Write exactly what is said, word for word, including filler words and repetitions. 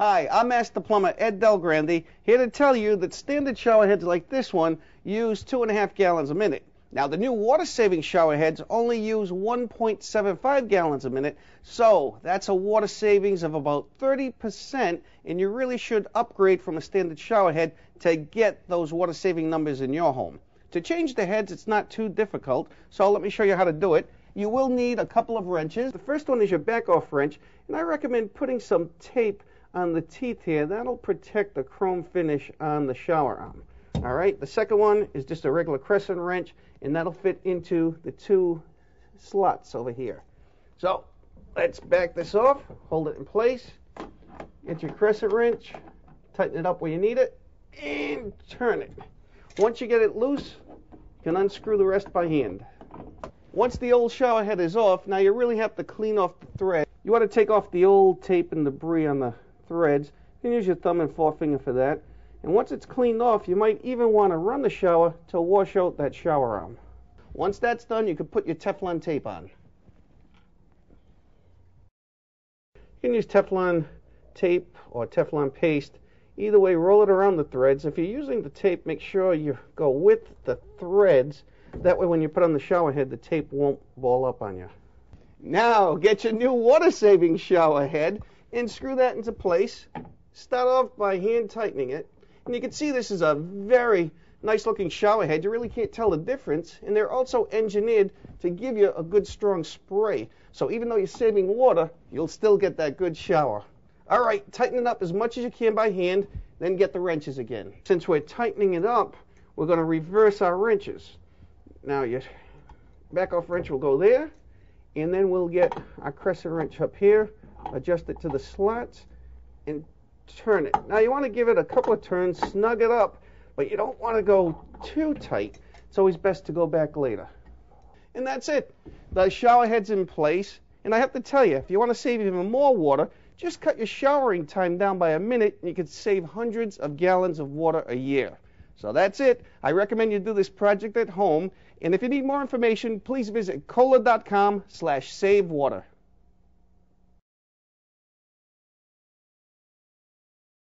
Hi, I'm Master Plumber Ed Del Grande, here to tell you that standard shower heads like this one use two and a half gallons a minute. Now, the new water-saving shower heads only use one point seven five gallons a minute, so that's a water savings of about thirty percent, and you really should upgrade from a standard shower head to get those water-saving numbers in your home. To change the heads, it's not too difficult, so let me show you how to do it. You will need a couple of wrenches. The first one is your back-off wrench, and I recommend putting some tape on the teeth here. That'll protect the chrome finish on the shower arm. All right, the second one is just a regular crescent wrench, and that'll fit into the two slots over here. So let's back this off, hold it in place, get your crescent wrench, tighten it up where you need it, and turn it. Once you get it loose, you can unscrew the rest by hand. Once the old shower head is off, now you really have to clean off the thread. You want to take off the old tape and debris on the threads. You can use your thumb and forefinger for that. And once it's cleaned off, you might even want to run the shower to wash out that shower arm. Once that's done, you can put your Teflon tape on. You can use Teflon tape or Teflon paste. Either way, roll it around the threads. If you're using the tape, make sure you go with the threads. That way, when you put on the shower head, the tape won't ball up on you. Now, get your new water-saving shower head and screw that into place. Start off by hand tightening it, and you can see this is a very nice looking shower head. You really can't tell the difference, and they're also engineered to give you a good strong spray, so even though you're saving water, you'll still get that good shower. All right, tighten it up as much as you can by hand, then get the wrenches again. Since we're tightening it up, we're going to reverse our wrenches. Now your back off wrench will go there, and then we'll get our crescent wrench up here, adjust it to the slots, and turn it. Now you want to give it a couple of turns, snug it up, but you don't want to go too tight. It's always best to go back later. And that's it. The shower head's in place, and I have to tell you, if you want to save even more water, just cut your showering time down by a minute, and you can save hundreds of gallons of water a year. So that's it. I recommend you do this project at home, and if you need more information, please visit cola dot com slash save water.